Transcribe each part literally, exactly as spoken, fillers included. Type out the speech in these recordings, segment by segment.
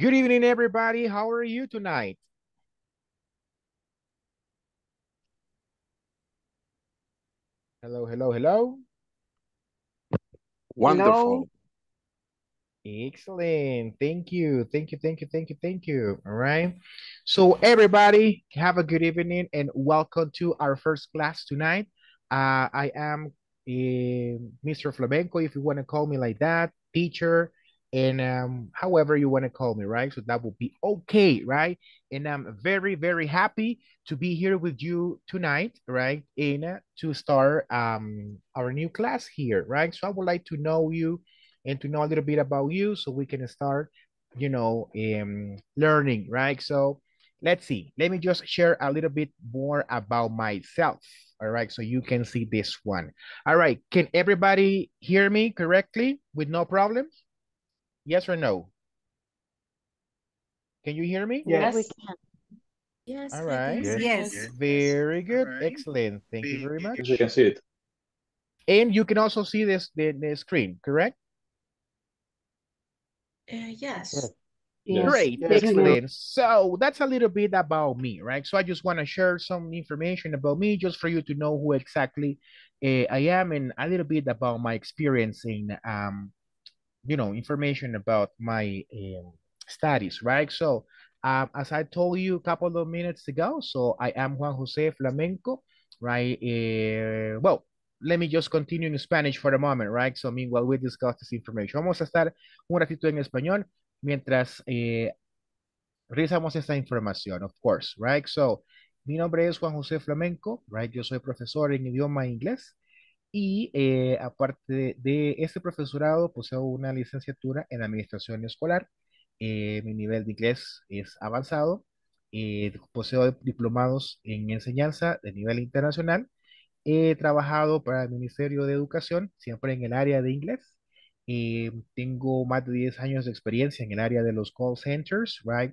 Good evening, everybody. How are you tonight? Hello, hello, hello. Wonderful. Hello. Excellent. Thank you. Thank you, thank you, thank you, thank you. All right. So everybody, have a good evening and welcome to our first class tonight. Uh, I am uh, Mister Flamenco, if you want to call me like that, teacher, and um, however you want to call me, right? So that will be okay, right? And I'm very, very happy to be here with you tonight, right? And uh, to start um, our new class here, right? So I would like to know you and to know a little bit about you so we can start, you know, um, learning, right? So let's see. Let me just share a little bit more about myself, all right? So you can see this one. All right. Can everybody hear me correctly with no problems? Yes or no? Can you hear me? Yes, yes we can. Yes. All right. Yes. yes. Very good. Right. Excellent. Thank you very much. You can see it. And you can also see this the, the screen, correct? Uh, yes. yes. yes. Great. Yes. Excellent. So that's a little bit about me, right? So I just want to share some information about me just for you to know who exactly uh, I am and a little bit about my experience in um. you know, information about my um, studies, right? So um, as I told you a couple of minutes ago, so I am Juan Jose Flamenco, right? Uh, well, let me just continue in Spanish for a moment, right? So meanwhile, we discuss this information. Vamos a estar un ratito en español mientras eh, revisamos esta información, of course, right? So mi nombre es Juan Jose Flamenco, right? Yo soy profesor en idioma inglés. Y eh, aparte de, de este profesorado, poseo una licenciatura en administración escolar. Eh, mi nivel de inglés es avanzado. Eh, poseo diplomados en enseñanza de nivel internacional. He trabajado para el Ministerio de Educación, siempre en el área de inglés. Eh, tengo más de diez años de experiencia en el área de los call centers, right?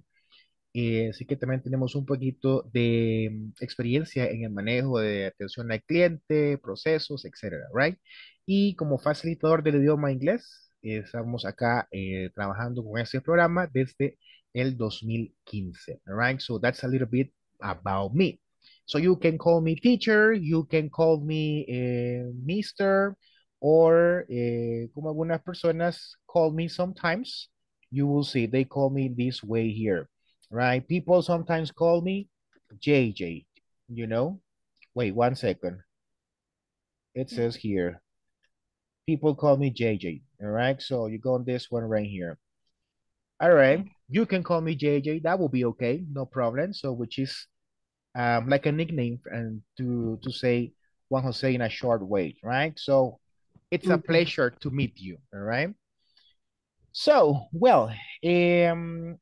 Eh, así que también tenemos un poquito de experiencia en el manejo de atención al cliente, procesos, etcétera, right? Y como facilitador del idioma inglés, eh, estamos acá eh, trabajando con este programa desde el dos mil quince, right? So that's a little bit about me. So you can call me teacher, you can call me eh, mister, or eh, como algunas personas call me sometimes, you will see, they call me this way here. Right, people sometimes call me J J, you know. Wait one second. It says here, people call me J J. All right, so you go on this one right here. All right, you can call me J J. That will be okay, no problem. So, which is um like a nickname, and to to say Juan Jose in a short way, right? So, it's a pleasure to meet you. All right. So, well, um.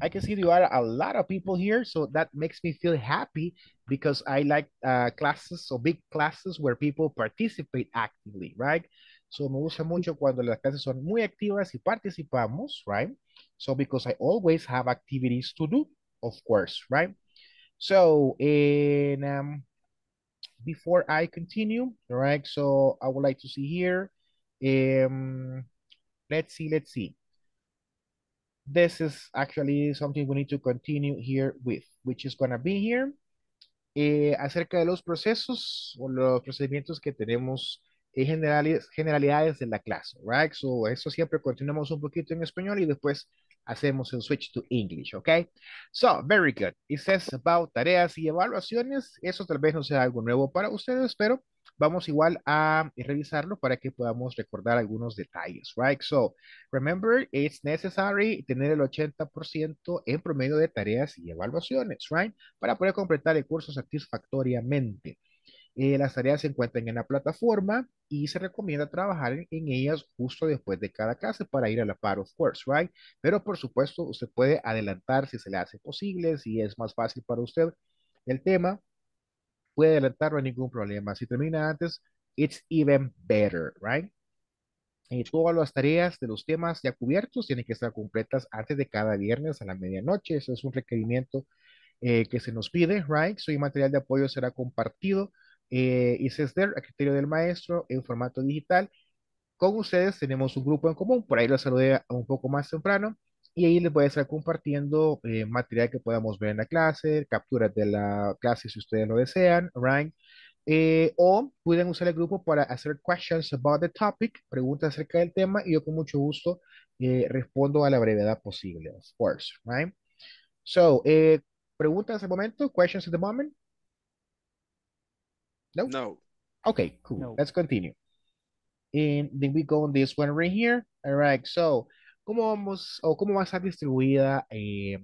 I can see there are a lot of people here, so that makes me feel happy because I like uh, classes, so big classes where people participate actively, right? So me gusta mucho cuando las clases son muy activas y participamos, right? So because I always have activities to do, of course, right? So and, um, before I continue, all right, so I would like to see here. Um, let's see, let's see. This is actually something we need to continue here with, which is going to be here. Eh, acerca de los procesos o los procedimientos que tenemos en generales, generalidades de la clase, right? So, eso siempre continuamos un poquito en español y después hacemos el switch to English, okay? So, very good. It says about tareas y evaluaciones. Eso tal vez no sea algo nuevo para ustedes, pero vamos igual a revisarlo para que podamos recordar algunos detalles, right? So, remember, it's necessary tener el ochenta por ciento en promedio de tareas y evaluaciones, right? Para poder completar el curso satisfactoriamente. Eh, las tareas se encuentran en la plataforma y se recomienda trabajar en, en ellas justo después de cada clase para ir a la par, of course, right? Pero, por supuesto, usted puede adelantar si se le hace posible, si es más fácil para usted el tema. Puede adelantarlo, ningún problema. Si termina antes, it's even better, right? Y todas las tareas de los temas ya cubiertos tienen que estar completas antes de cada viernes a la medianoche. Eso es un requerimiento eh, que se nos pide, right? Su material de apoyo será compartido eh, y Cesar, a criterio del maestro, en formato digital. Con ustedes tenemos un grupo en común, por ahí lo saludé un poco más temprano. y ahí les voy a estar compartiendo eh, material que podamos ver en la clase, capturas de la clase si ustedes lo desean, rank, eh, o pueden usar el grupo para hacer questions about the topic, preguntas acerca del tema, y yo con mucho gusto eh, respondo a la brevedad posible, of course, right? So, eh, preguntas al momento, questions at the moment? No? No. Okay, cool. No. Let's continue. And then we go on this one right here. All right, so, ¿cómo vamos o cómo va a estar distribuida eh,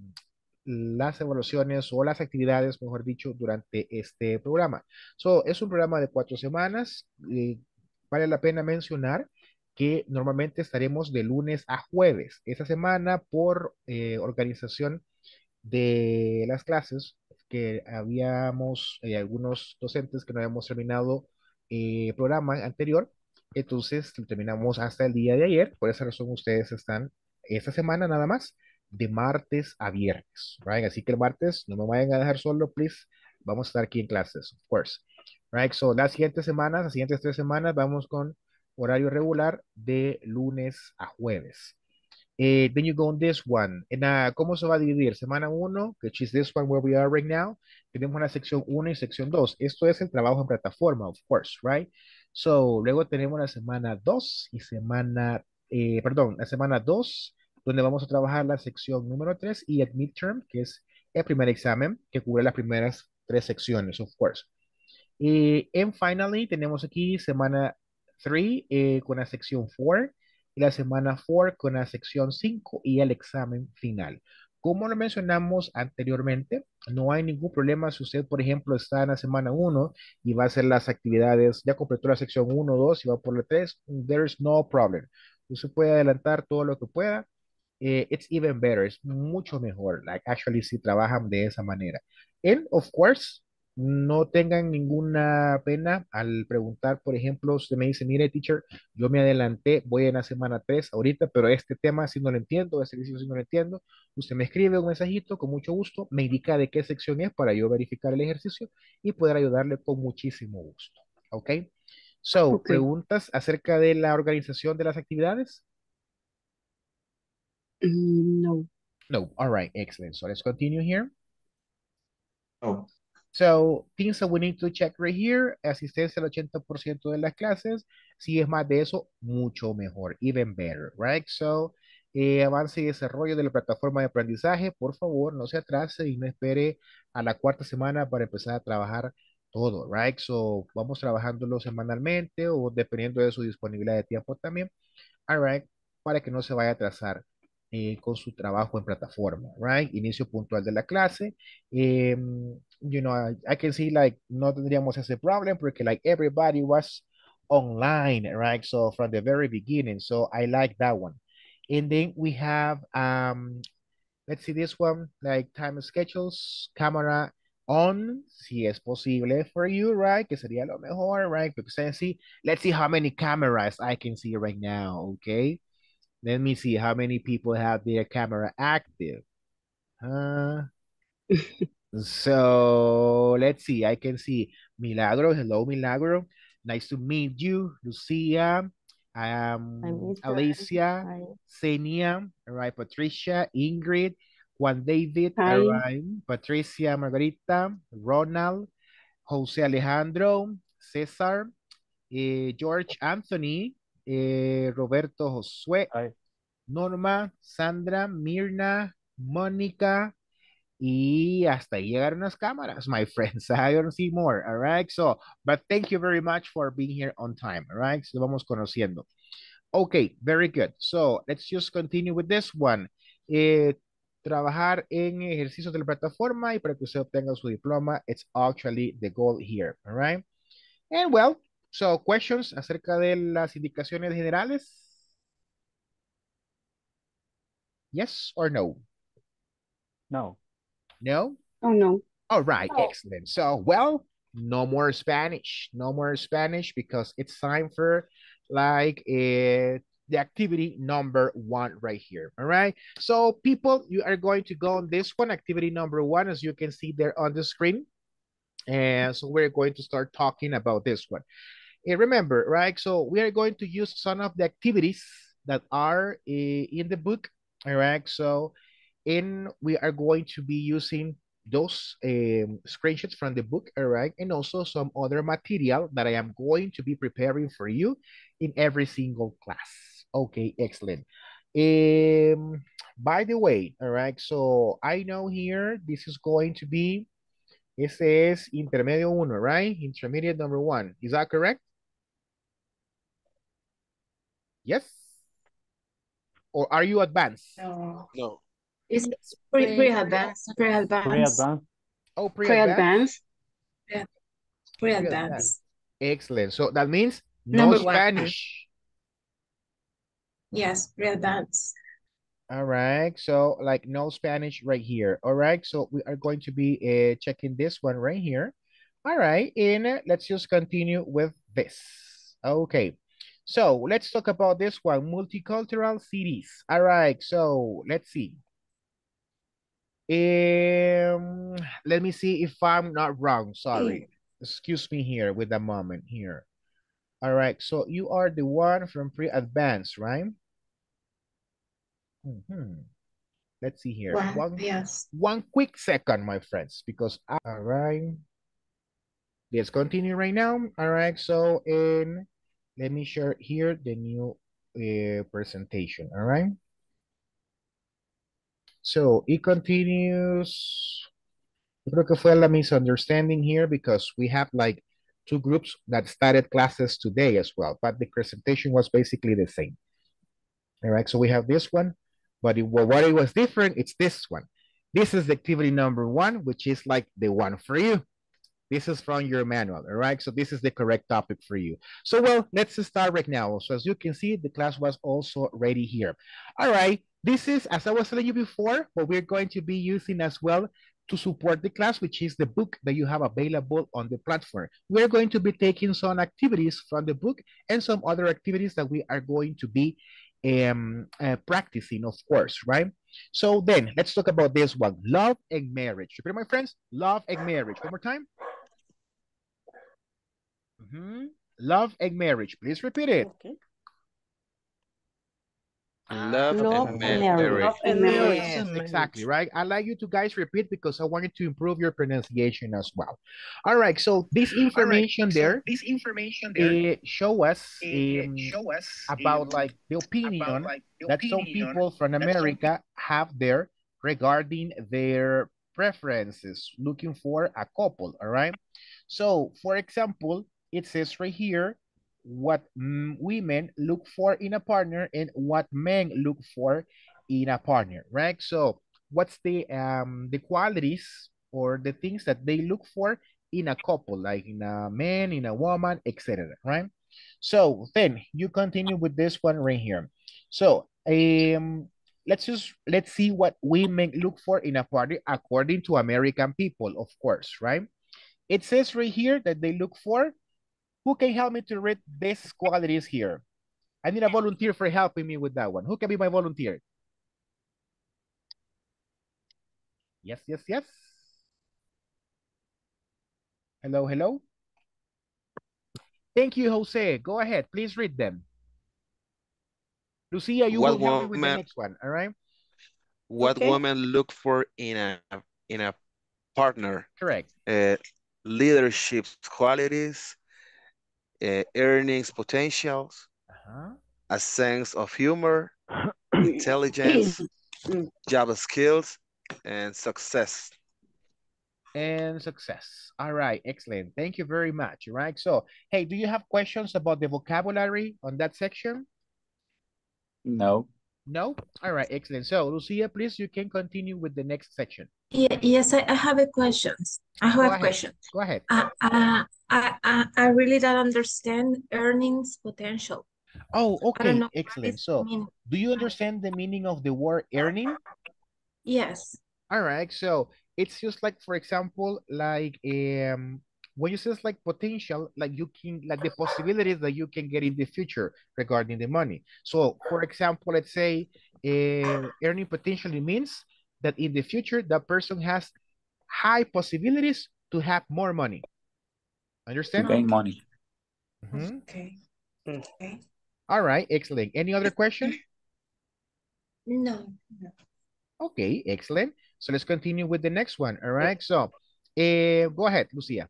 las evaluaciones o las actividades, mejor dicho, durante este programa? So, es un programa de cuatro semanas. Eh, vale la pena mencionar que normalmente estaremos de lunes a jueves. Esta semana, por eh, organización de las clases, que habíamos eh, algunos docentes que no habíamos terminado el eh, programa anterior, entonces lo terminamos hasta el día de ayer. Por esa razón ustedes están esta semana nada más de martes a viernes, right? Así que el martes no me vayan a dejar solo, please. Vamos a estar aquí en clases, of course, right? So las siguientes semanas, las siguientes tres semanas vamos con horario regular de lunes a jueves. Uh, then you go on this one. And, uh, ¿cómo se va a dividir? Semana uno, which is this one where we are right now. Tenemos una sección uno y sección dos. Esto es el trabajo en plataforma, of course, right? So, luego tenemos la semana dos y semana, eh, perdón, la semana dos, donde vamos a trabajar la sección número tres y el midterm, que es el primer examen, que cubre las primeras tres secciones, of course. Y uh, finally, tenemos aquí semana tres eh, con la sección cuatro. La semana cuatro con la sección cinco y el examen final. Como lo mencionamos anteriormente, no hay ningún problema si usted, por ejemplo, está en la semana uno y va a hacer las actividades, ya completó la sección uno, dos y va por la tres, there is no problem. Usted puede adelantar todo lo que pueda. Eh, it's even better, es mucho mejor, like, actually, si trabajan de esa manera. And, of course, no tengan ninguna pena al preguntar, por ejemplo, usted me dice, mire, teacher, yo me adelanté, voy en la semana tres ahorita, pero este tema si no lo entiendo, este ejercicio si no lo entiendo, usted me escribe un mensajito, con mucho gusto, me indica de qué sección es para yo verificar el ejercicio y poder ayudarle con muchísimo gusto, ¿ok? So, okay. ¿Preguntas acerca de la organización de las actividades? No. No, all right, excellent. So, let's continue here. Oh. So, things that we need to check right here, asistencia al ochenta por ciento de las clases, si es más de eso, mucho mejor, even better, right? So, eh, avance y desarrollo de la plataforma de aprendizaje, por favor, no se atrase y no espere a la cuarta semana para empezar a trabajar todo, right? So, vamos trabajándolo semanalmente o dependiendo de su disponibilidad de tiempo también, all right, para que no se vaya a atrasar. Eh, con su trabajo en plataforma, right? Inicio puntual de la clase. Eh, you know, I, I can see, like, no tendríamos ese problem porque, like, everybody was online, right? So, from the very beginning. So, I like that one. And then we have, um, let's see this one, like, time schedules, camera on, si es posible for you, right? Que sería lo mejor, right? Because I see, let's see how many cameras I can see right now, okay? Let me see how many people have their camera active. Uh, so, let's see. I can see Milagro. Hello, Milagro. Nice to meet you. Lucia, um, Alicia, Cenia, all right, Patricia, Ingrid, Juan David, all right, Patricia, Margarita, Ronald, Jose Alejandro, Cesar, eh, George Anthony, Eh, Roberto, Josué, Hi. Norma, Sandra, Mirna, Monica, y hasta ahí llegaron las cámaras, my friends. I don't see more, all right? So, but thank you very much for being here on time, all right? So, vamos conociendo. Okay, very good. So, let's just continue with this one. Eh, trabajar en ejercicios de la plataforma y para que usted obtenga su diploma, it's actually the goal here, all right? And well, so, questions acerca de las indicaciones generales? Yes or no? No. No? Oh, no. All right, no. Excellent. So, well, no more Spanish. No more Spanish because it's time for, like, uh, the activity number one right here, all right? So, people, you are going to go on this one, activity number one, as you can see there on the screen. And so we're going to start talking about this one. And remember, right? So we are going to use some of the activities that are uh, in the book All right, so and we are going to be using those um, screenshots from the book, all right, and also some other material that I am going to be preparing for you in every single class. Okay, excellent. Um, by the way, all right, so I know here this is going to be, it says Intermedio Uno, right? Intermediate number one. Is that correct? Yes? Or are you advanced? No. No. It's pre-advanced. Pre pre-advanced. Pre-advanced. Oh, pre-advanced. Pre-advanced. Pre Excellent. So that means no Number Spanish. One. Yes, pre-advanced. All right. So like no Spanish right here. All right. So we are going to be uh, checking this one right here. All right. And uh, let's just continue with this. Okay. So let's talk about this one. Multicultural cities. All right. So let's see. Um, let me see if I'm not wrong. Sorry. Excuse me here with a moment here. All right. So you are the one from pre-advanced, right? Mm-hmm. Let's see here. Well, one, yes. One quick second, my friends, because I, all right. Let's continue right now. All right. So and let me share here the new uh, presentation. All right. So it continues. I creo que fue la misunderstanding here because we have like two groups that started classes today as well, but the presentation was basically the same. All right, so we have this one, but it, well, what it was different, it's this one. This is the activity number one, which is like the one for you. This is from your manual, all right? So this is the correct topic for you. So, well, let's start right now. So as you can see, the class was also ready here. All right. This is, as I was telling you before, what we're going to be using as well to support the class, which is the book that you have available on the platform. We're going to be taking some activities from the book and some other activities that we are going to be um, uh, practicing, of course, right? So then, let's talk about this one, love and marriage. Repeat, my friends, love and marriage. One more time. Mm-hmm. Love and marriage. Please repeat it. Okay. Love, love, and and marriage. Love and marriage. Yes, exactly, right? I'd like you to guys repeat because I wanted to improve your pronunciation as well. All right, so this information right. there, so this information there, show us, um, show us about, um, like, the opinion about like the opinion that some people from America have there regarding their preferences, looking for a couple, all right? So, for example, it says right here, what women look for in a partner and what men look for in a partner, right? So what's the um the qualities or the things that they look for in a couple, like in a man, in a woman, etc., right? So then you continue with this one right here. So um let's just let's see what women look for in a partner according to American people, of course, right? It says right here that they look for. Who can help me to read these qualities here? I need a volunteer for helping me with that one. Who can be my volunteer? Yes, yes, yes. Hello, hello. Thank you, Jose. Go ahead. Please read them. Lucia, you what will help woman, me with the next one, all right? What okay. women look for in a, in a partner. Correct. Uh, leadership qualities. Uh, earnings potentials, uh-huh. a sense of humor, intelligence, job skills, and success. And success. All right, excellent. Thank you very much. All right. So, hey, do you have questions about the vocabulary on that section? No. No? All right, excellent. So, Lucia, please, you can continue with the next section. Yeah, yes, I, I have a question. I have Go a ahead. question. Go ahead. Uh, uh, I, I I really don't understand earnings potential. Oh, okay, excellent. So, meaning. do you understand the meaning of the word earning? Yes. All right. So it's just like, for example, like um, when you say like potential, like you can, like the possibilities that you can get in the future regarding the money. So, for example, let's say uh, earning potential means that in the future that person has high possibilities to have more money. Understand? Gain money. Mm-hmm. Okay. Okay. All right. Excellent. Any other question? No. Okay, excellent. So let's continue with the next one. All right, so uh, go ahead, Lucia.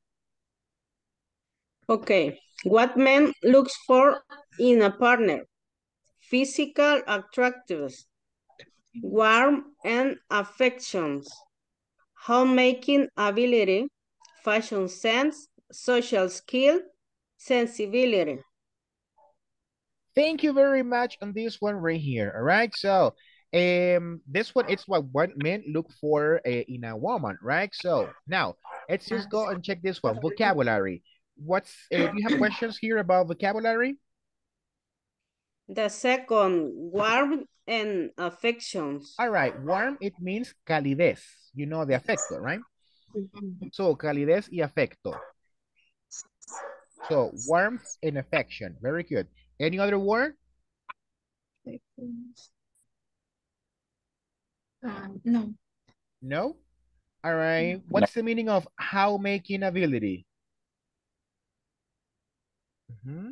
Okay, what men looks for in a partner? Physical attractiveness, warmth and affections, homemaking ability, fashion sense, social skill, sensibility. Thank you very much on this one right here. All right, so um, this one it's what what men look for uh, in a woman, right? So now let's just go and check this one. Vocabulary. What's uh, do you have questions here about vocabulary? The second, warm and affections. All right, warm, it means calidez. You know the afecto, right? So calidez y afecto. So warmth and affection. Very good. Any other word? Um, no. No? All right. What's the meaning of homemaking ability? Mm-hmm.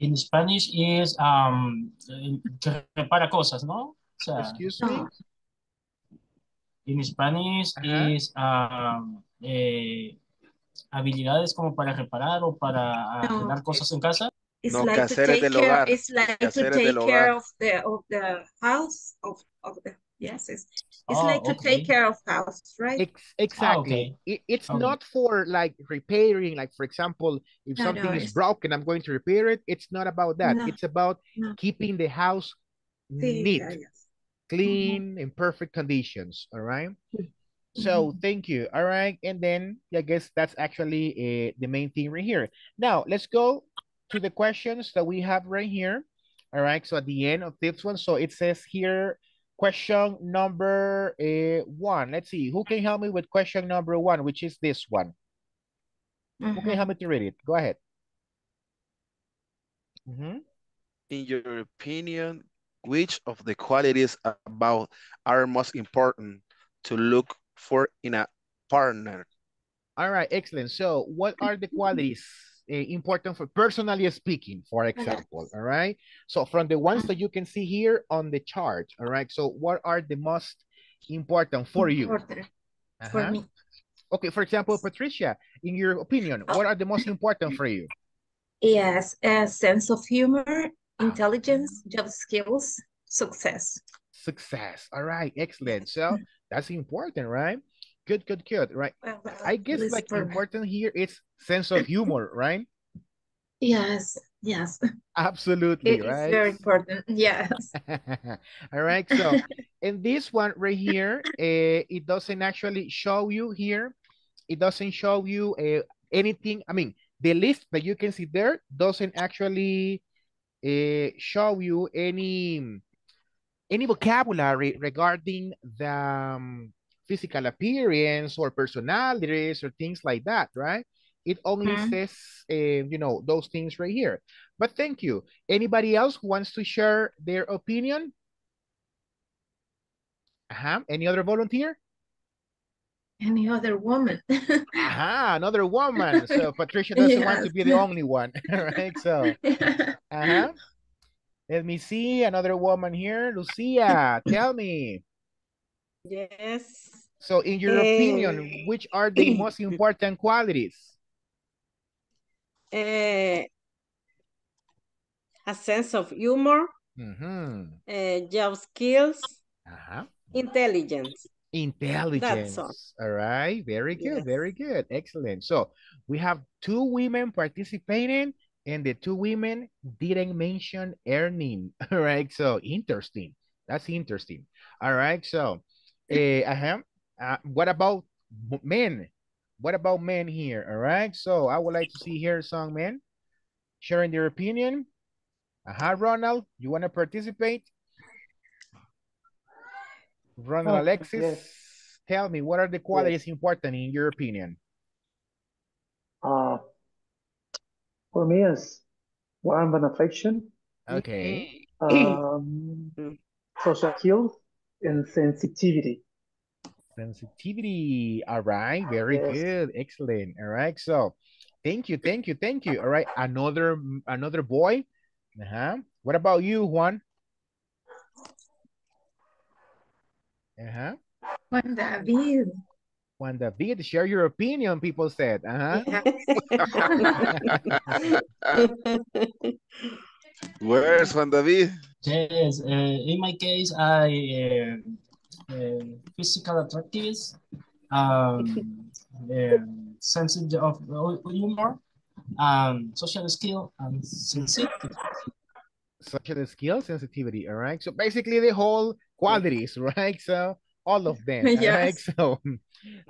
In Spanish is um que repara cosas, ¿no? O sea, excuse me. In Spanish uh-huh. is um eh, habilidades como para reparar o para arreglar no. cosas en casa. It's no, like quehaceres del hogar. Care, it's like quehaceres to take care of the of the house of of the yes. It's, it's oh, like okay. to take care of house, right? Ex exactly. Oh, okay. it, it's okay. not for like repairing. Like for example, if no, something no, is broken, I'm going to repair it. It's not about that. No, it's about no. keeping the house See, neat, yeah, yes. clean, mm-hmm. in perfect conditions. All right. Mm-hmm. So thank you. All right, and then I guess that's actually uh, the main thing right here. Now let's go to the questions that we have right here. All right, so at the end of this one, so it says here, question number uh, one. Let's see, who can help me with question number one, which is this one? Mm-hmm. Who can help me to read it? Go ahead. Mm-hmm. In your opinion, which of the qualities about are most important to look for in a partner? All right, excellent. So what are the qualities? Uh, important for personally speaking, for example, all right? So from the ones that you can see here on the chart, all right? So what are the most important for you? Uh-huh. For me. Okay, for example, Patricia, in your opinion, what are the most important for you? Yes, a sense of humor, intelligence, job skills, success. Success, all right, excellent. So that's important, right? Good, good, good, right? Well, well, I guess like important me. here is sense of humor, right? Yes, yes. Absolutely, it right? It's very important, yes. All right, so in this one right here, uh, it doesn't actually show you here. It doesn't show you uh, anything. I mean, the list that you can see there doesn't actually uh, show you any, any vocabulary regarding the... Um, physical appearance or personalities or things like that, right? It only mm-hmm. says, uh, you know, those things right here. But thank you. Anybody else who wants to share their opinion? Uh-huh. Any other volunteer? Any other woman? Aha, another woman. So Patricia doesn't yes. want to be the only one, right? So, uh-huh. Let me see another woman here. Lucia, tell me. Yes. So in your uh, opinion, which are the most important qualities? Uh, a sense of humor, mm-hmm. uh, job skills, uh-huh. intelligence. Intelligence. That's all. All right. Very good. Yes. Very good. Excellent. So we have two women participating and the two women didn't mention earning. All right. So interesting. That's interesting. All right. So. Uh, uh-huh. uh, what about men? What about men here? All right. So I would like to see here some men sharing their opinion. Uh-huh, Ronald, you want to participate? Ronald oh, Alexis, yes. tell me, what are the qualities yes. important in your opinion? Uh, for me, it's warmth and affection. Okay. Um, social skills. And sensitivity. Sensitivity. All right. Very yes. good. Excellent. All right. So thank you. Thank you. Thank you. All right. Another another boy. Uh-huh. What about you, Juan? Uh-huh. Juan David. Juan David, share your opinion, people said. Uh-huh. Where's Juan David? Yes, uh, in my case, I uh, uh, physical attractiveness, um, uh, sense of humor, um, social skill, and sensitivity. Social skill, sensitivity, all right? So basically the whole qualities, right? So all of them, yes. All right? So...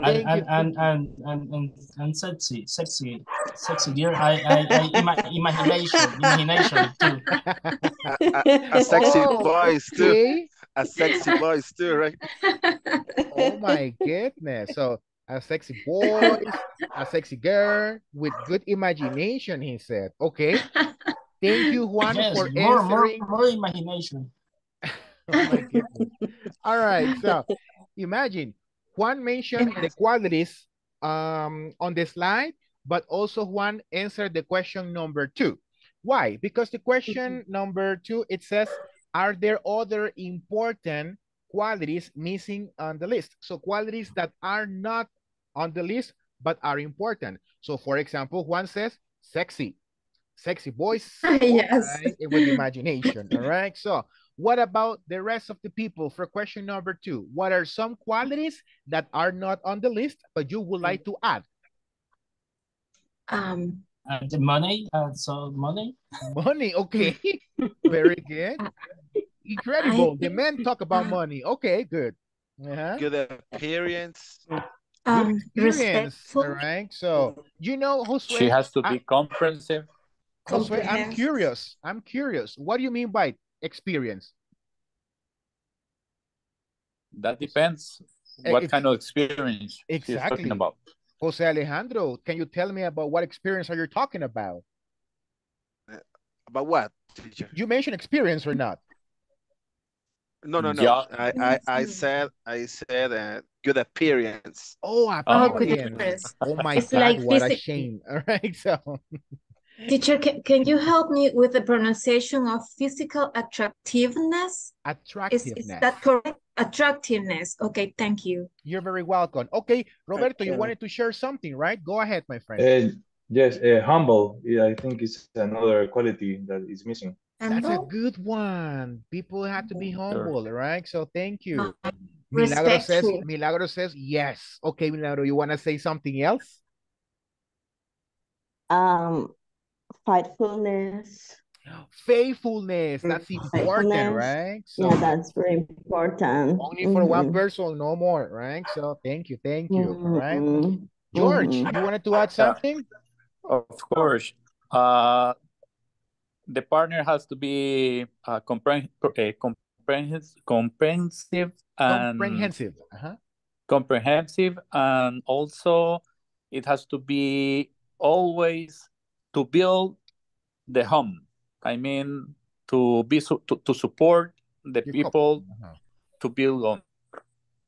And and, and and and and and sexy, sexy, sexy girl. I, I, I ima imagination, imagination too. A, a, a sexy oh, voice too. Okay. A sexy voice too, right? Oh my goodness! So a sexy boy, a sexy girl with good imagination. He said, "Okay, thank you, Juan, yes, for more, answering." More, more imagination. Oh my goodness! All right, so imagine. Juan mentioned the qualities um, on the slide, but also Juan answered the question number two. Why? Because the question number two, it says, are there other important qualities missing on the list? So qualities that are not on the list, but are important. So for example, Juan says, sexy. Sexy boys. Yes. Right? With imagination, all right? So. What about the rest of the people for question number two? What are some qualities that are not on the list, but you would like to add? Um, uh, the money, uh, so money. Money, okay. Very good. Incredible. I, the men talk about money. Okay, good. Uh-huh. Good appearance. Um, good experience. Respectful. All right. So, you know, Josué, she has to be I, comprehensive. Josué, I'm curious. I'm curious. What do you mean by experience? That depends what it's, kind of experience exactly talking about. Jose Alejandro, can you tell me about what experience are you talking about? Uh, about what, teacher? You mentioned experience or not? No, no, no. Yeah. I, I, I said, I said uh, good appearance. Oh, appearance. Oh, oh my it's God, like what a shame. All right, so... Teacher, can, can you help me with the pronunciation of physical attractiveness? Attractiveness. Is, is that correct? Attractiveness. Okay, thank you. You're very welcome. Okay, Roberto, you wanted to share something, right? Go ahead, my friend. Uh, yes, uh, humble. Yeah, I think it's another quality that is missing. Humble? That's a good one. People have to be humble, right? So thank you. Uh, Milagro says, Milagro says, yes. Okay, Milagro, you want to say something else? Um... Faithfulness. Faithfulness. That's important, right? So, yeah, that's very important. Only for mm-hmm. one person, no more, right? So thank you, thank you. Mm-hmm. Right, George, mm-hmm. you wanted to add something? Of course. Uh, the partner has to be uh, compre uh, comprehensive, comprehensive, and comprehensive, uh-huh. comprehensive, and also it has to be always. To build the home, I mean, to be su to, to support the Your people uh-huh. to build on.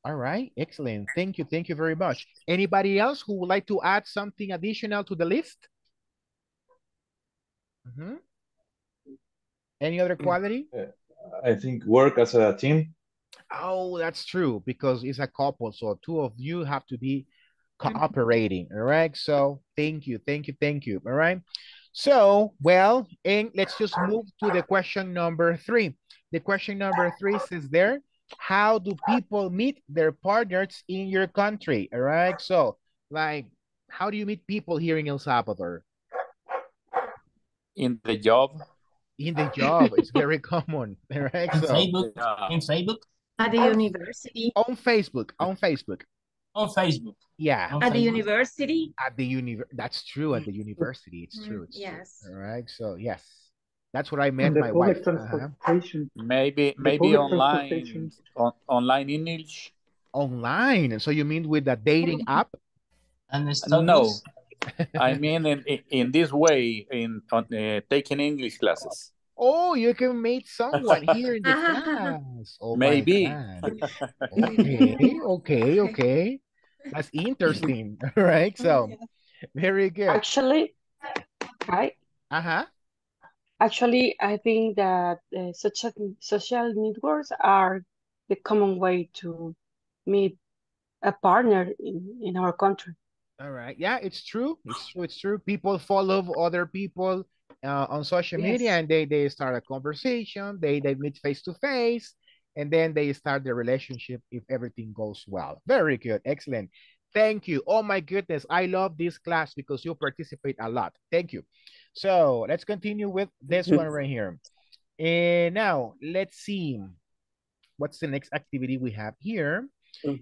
All right, excellent. Thank you, thank you very much. Anybody else who would like to add something additional to the list? Mm-hmm. Any other quality? I think work as a team. Oh, that's true, because it's a couple, so two of you have to be cooperating, all right? So thank you, thank you, thank you, all right? So, well, and let's just move to the question number three. The question number three says there, how do people meet their partners in your country, all right? So, like, how do you meet people here in El Salvador? In the job. In the job, it's very common, all right? So, Facebook. In Facebook? At the university. On Facebook, on Facebook. On Facebook. Yeah. On at Facebook. The university. At the university. That's true. At the university. It's true. It's yes. True. All right. So, yes. That's what I meant, my wife. Uh-huh. Maybe maybe online. On, online English. Online. So, you mean with the dating app? And the no. I mean in, in this way, in on, uh, taking English classes. Oh, you can meet someone here in the class. Oh, maybe. Okay, okay, okay. That's interesting, right? So, very good. Actually, right? Uh-huh. Actually, I think that uh, social, social networks are the common way to meet a partner in, in our country. All right. Yeah, it's true. It's true. It's true. People follow other people uh, on social yes. media, and they, they start a conversation. They, they meet face to face, and then they start the relationship if everything goes well. Very good. Excellent. Thank you. Oh, my goodness. I love this class because you participate a lot. Thank you. So let's continue with this one right here. And now let's see what's the next activity we have here.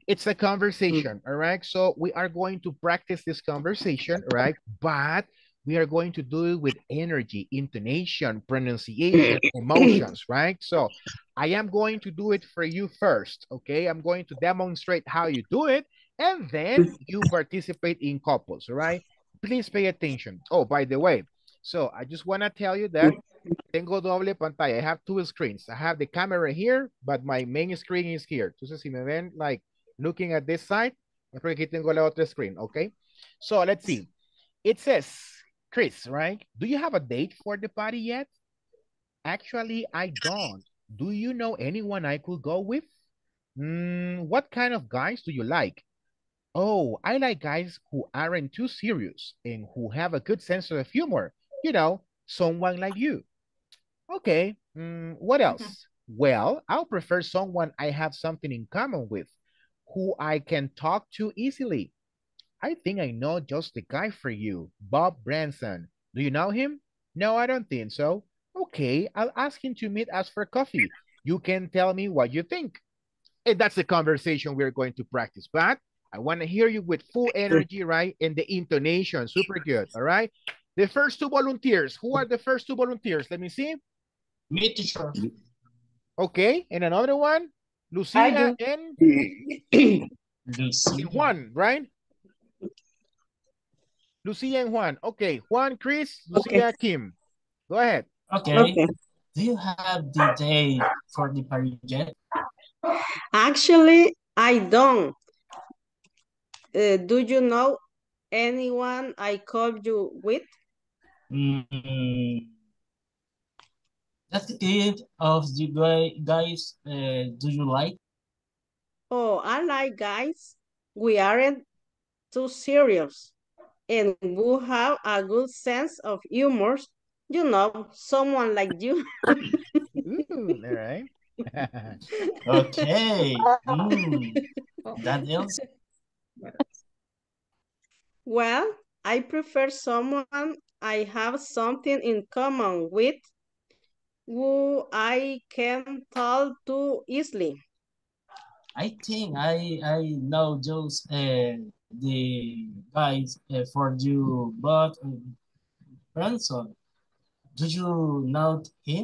It's a conversation. All right. So we are going to practice this conversation, right? But we are going to do it with energy, intonation, pronunciation, emotions, right? So I am going to do it for you first. Okay. I'm going to demonstrate how you do it. And then you participate in couples, right? Please pay attention. Oh, by the way, so I just want to tell you that tengo doble pantalla. I have two screens. I have the camera here, but my main screen is here. Entonces, si me ven, like, looking at this side, aquí tengo la otra screen, okay? So, let's see. It says, Chris, right? Do you have a date for the party yet? Actually, I don't. Do you know anyone I could go with? Mm, what kind of guys do you like? Oh, I like guys who aren't too serious and who have a good sense of humor. You know, someone like you. Okay, mm, what else? Mm-hmm. Well, I'll prefer someone I have something in common with, who I can talk to easily. I think I know just the guy for you, Bob Branson. Do you know him? No, I don't think so. Okay, I'll ask him to meet us for coffee. You can tell me what you think. And that's the conversation we're going to practice, but I want to hear you with full energy, right? And the intonation, super good, all right? The first two volunteers, who are the first two volunteers? Let me see. Me, teacher. Okay, and another one? Lucia and... Lucia. Juan, right? Lucia and Juan. Okay, Juan, Chris, Lucia, okay. Kim. Go ahead. Okay. okay. Do you have the day for the party yet? Actually, I don't. Uh, do you know anyone I called you with? Mm-hmm. That's it of the guys uh, do you like? Oh, I like guys. We aren't too serious and who have a good sense of humor. You know, someone like you. Ooh, all right. Okay. Mm. That else? Well, I prefer someone I have something in common with, who I can talk to easily. I think I I know just uh, the guys uh, for you, but um, Branson, do you know him?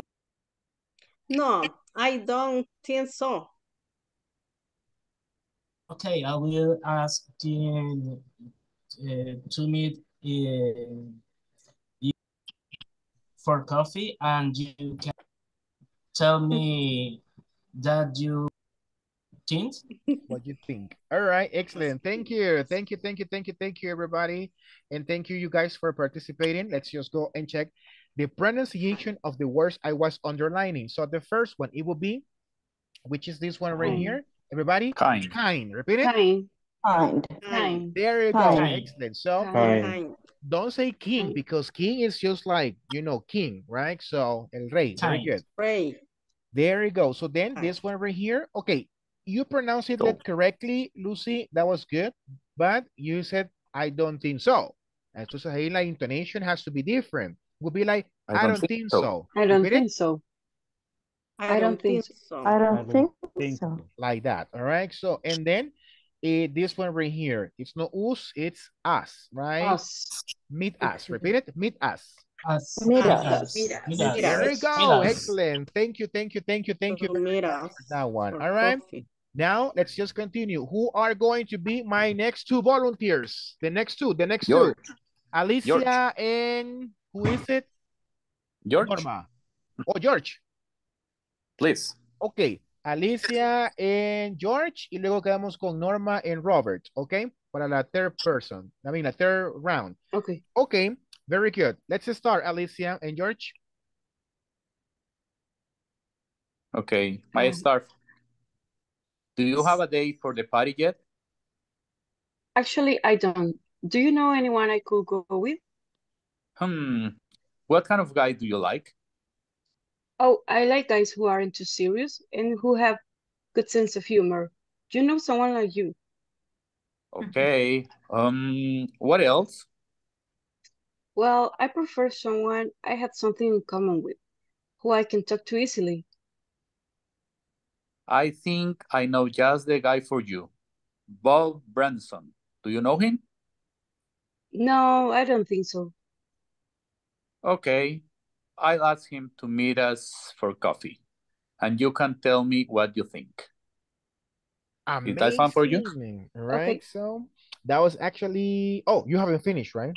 No, I don't think so. Okay, I will ask him uh, to meet uh, you for coffee, and you can tell me that you think. What you think. All right, excellent. Thank you. Thank you, thank you, thank you, thank you, everybody. And thank you, you guys, for participating. Let's just go and check the pronunciation of the words I was underlining. So the first one, it will be, which is this one right oh. here. Everybody? Kind. Kind. Repeat it. Kind. Kind. Kind. There you go. Kind. Excellent. So kind. Don't say king because king is just like, you know, king, right? So el rey. Very good. Rey. There you go. So then kind. This one right here. Okay. You pronounced it oh. correctly, Lucy. That was good. But you said, I don't think so. And so ahí la intonation has to be different. It would be like, I, I don't, don't think so. so. I don't Repeat think it. so. I, I don't think, think so. I don't, I don't think, think so. Like that, all right? So, and then uh, this one right here, it's not us, it's us, right? Us. Meet us, repeat it, meet us. Us. Meet us. Meet us. Meet us. There we go, excellent. Thank you, thank you, thank you, thank you. Meet us. That one, all right? Coffee. Now, let's just continue. Who are going to be my next two volunteers? The next two, the next George. two. Alicia George. and who is it? George. Norma. Oh, George. Please. Okay, Alicia and George, y luego quedamos con Norma and Robert, okay? Para la third person, I mean, la third round. Okay. Okay, very good. Let's start, Alicia and George. Okay, I start. Do you have a date for the party yet? Actually, I don't. Do you know anyone I could go with? Hmm. What kind of guy do you like? Oh, I like guys who aren't too serious and who have good sense of humor. Do you know someone like you? Okay. Um. What else? Well, I prefer someone I have something in common with, who I can talk to easily. I think I know just the guy for you. Bob Branson. Do you know him? No, I don't think so. Okay. I'll ask him to meet us for coffee. And you can tell me what you think. Amazing. Is that fun for you? Right, okay. So that was actually... Oh, you haven't finished, right?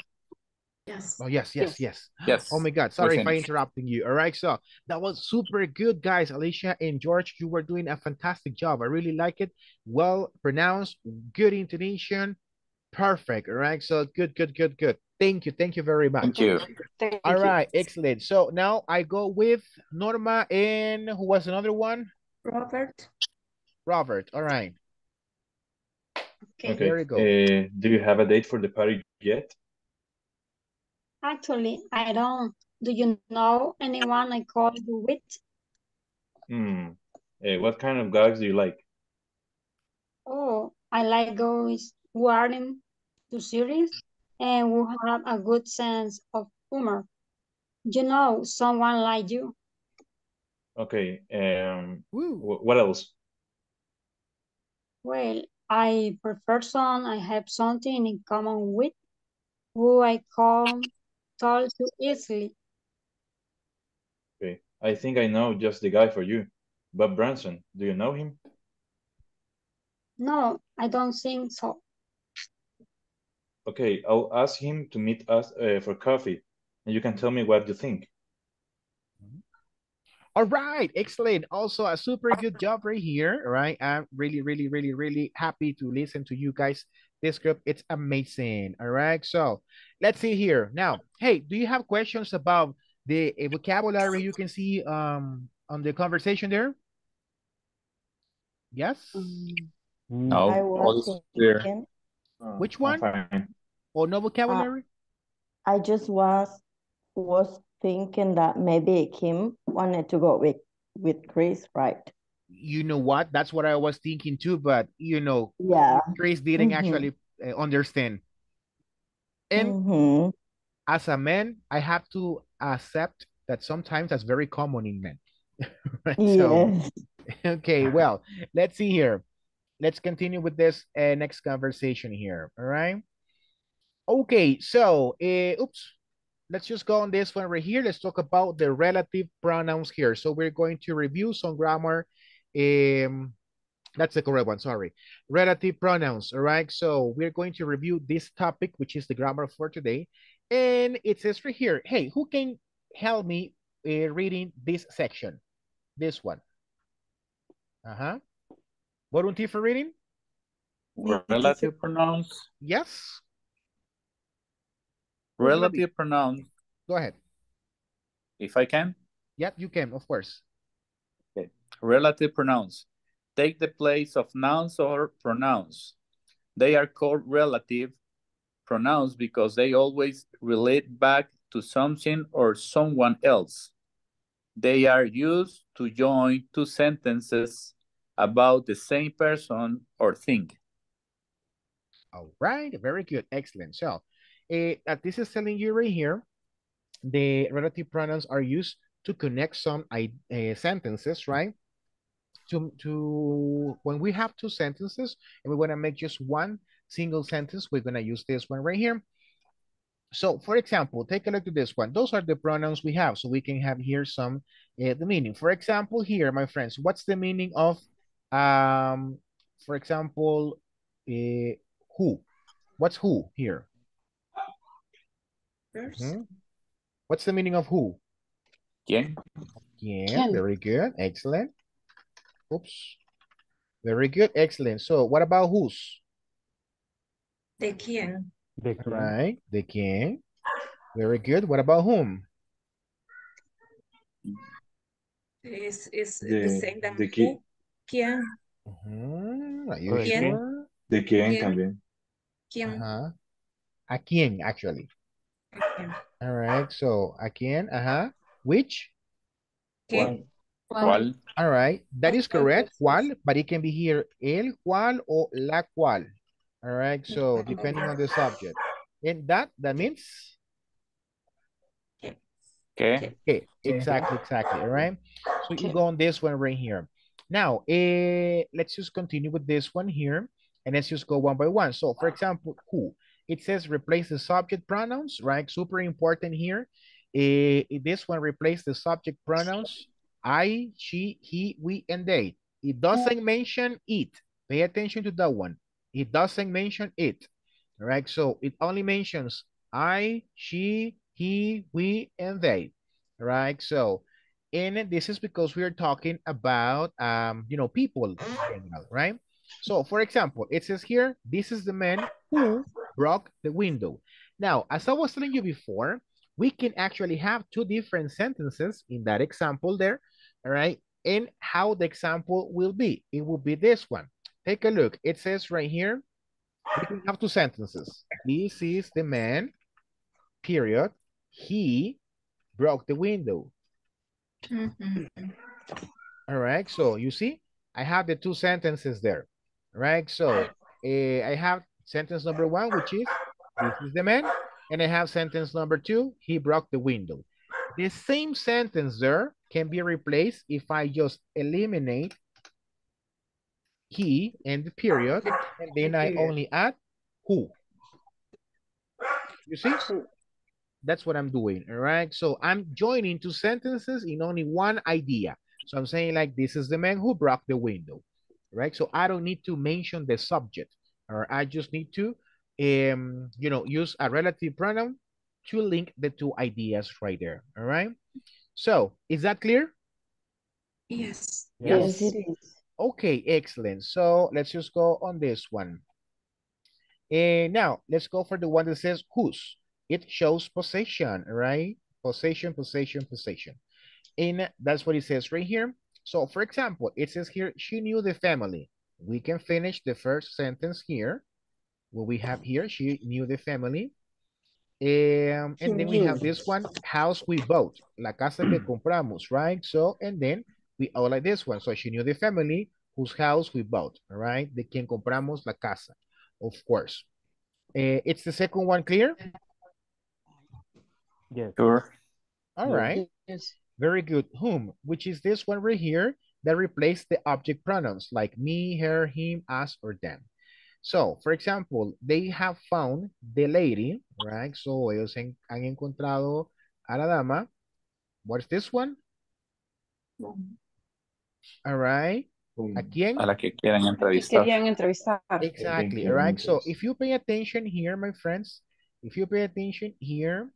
Yes. Oh, yes, yes, yes. Yes. yes. Oh, my God. Sorry if I interrupted you. All right. So that was super good, guys. Alicia and George, you were doing a fantastic job. I really like it. Well pronounced, good intonation. Perfect. All right. So good, good, good, good. Thank you. Thank you very much. Thank you. Thank all right. You. Excellent. So now I go with Norma and who was another one? Robert. Robert. All right. Okay. Okay. There we go. Uh, do you have a date for the party yet? Actually, I don't. Do you know anyone I could go with? Hmm. Hey, what kind of guys do you like? Oh, I like guys who aren't too serious and who have a good sense of humor. You know, someone like you. Okay. Um. Woo. What else? Well, I prefer someone I have something in common with, who I call. Talk too easily. Okay, I think I know just the guy for you. Bob Branson, do you know him? No, I don't think so. Okay, I'll ask him to meet us uh, for coffee, and you can tell me what you think. All right, excellent. Also a super good job right here, right? I'm really, really, really, really happy to listen to you guys. This group, it's amazing. All right, so let's see here now. Hey, do you have questions about the vocabulary you can see um on the conversation there? Yes. No. I was thinking, which one? Or oh, no vocabulary? Uh, I just was was thinking that maybe Kim wanted to go with with Chris, right? You know what? That's what I was thinking too, but you know, yeah, Chris didn't mm-hmm. actually understand. And mm-hmm. as a man, I have to accept that sometimes that's very common in men. Right? So, okay, well, let's see here. Let's continue with this uh, next conversation here. All right. Okay, so, uh, oops. Let's just go on this one right here. Let's talk about the relative pronouns here. So we're going to review some grammar. Um, that's the correct one, sorry. Relative pronouns, all right? So we're going to review this topic, which is the grammar for today. And it says right here, hey, who can help me uh, reading this section? This one. Uh-huh. Volunteer for reading? Relative pronouns. Yes. Relative pronouns. Go ahead. If I can? Yep, you can, of course. Okay. Relative pronouns. Take the place of nouns or pronouns. They are called relative pronouns because they always relate back to something or someone else. They are used to join two sentences about the same person or thing. All right, very good, excellent. So, Uh, this is telling you right here, the relative pronouns are used to connect some uh, sentences, right? To, to when we have two sentences and we want to make just one single sentence, we're going to use this one right here. So, for example, take a look at this one. Those are the pronouns we have, so we can have here some uh, the meaning. For example, here, my friends, what's the meaning of, um, for example, uh, who? What's who here? Mm-hmm. What's the meaning of who? Yeah. Yeah, very good. Excellent. Oops. Very good. Excellent. So what about whose? The quien. Right. The quien. Very good. What about whom? It's, it's the, the same. The quien. Uh-huh. Are you ¿Quién? Sure? ¿De quién, quién también? ¿Quién? Uh-huh. ¿A quién, actually? ¿A quién? All right, so, ¿a quién? Uh-huh. Which? ¿Qué? ¿Cuál? All right, that is correct, ¿cuál? But it can be here, el cual o la cual. All right, so, depending on the subject. And that, that means? ¿Qué? ¿Qué? ¿Qué? Exactly, exactly, all right? So, you go on this one right here. Now, eh, let's just continue with this one here, and let's just go one by one. So, for example, who? It says replace the subject pronouns, right? Super important here. Eh, this one replace the subject pronouns, I, she, he, we, and they. It doesn't mention it. Pay attention to that one. It doesn't mention it, right? So it only mentions I, she, he, we, and they, right? So, and this is because we are talking about, um, you know, people, right? So, for example, it says here, this is the man who broke the window. Now, as I was telling you before, we can actually have two different sentences in that example there, all right? And how the example will be. It will be this one. Take a look. It says right here, we can have two sentences. This is the man, period. He broke the window. All right, so you see, I have the two sentences there, right? So uh, I have sentence number one, which is, this is the man, and I have sentence number two, he broke the window. The same sentence there can be replaced if I just eliminate he and the period, and then I only add who. You see? That's what I'm doing, all right? So I'm joining two sentences in only one idea. So I'm saying like, this is the man who broke the window, right? So I don't need to mention the subject, or I just need to, um, you know, use a relative pronoun to link the two ideas right there, all right? So is that clear? Yes. Yes, yes it is. Okay, excellent. So let's just go on this one. And now let's go for the one that says whose. It shows possession, right? Possession, possession, possession. And that's what it says right here. So for example, it says here, she knew the family. We can finish the first sentence here. What we have here, she knew the family. Um, and she then knew. We have this one, house we bought. La casa que compramos, right? So, and then we all like this one. So she knew the family whose house we bought, all right? De quien compramos la casa, of course. Uh, it's the second one clear? Yeah, sure. All right. Yes. Very good. Whom, which is this one right here that replaced the object pronouns like me, her, him, us, or them. So, for example, they have found the lady, right? So, ellos han encontrado a la dama. What is this one? Um, All right. Um, ¿A quién? A la que quieran entrevistar. Que querían entrevistar. Exactly. All right. So, if you pay attention here, my friends, if you pay attention here,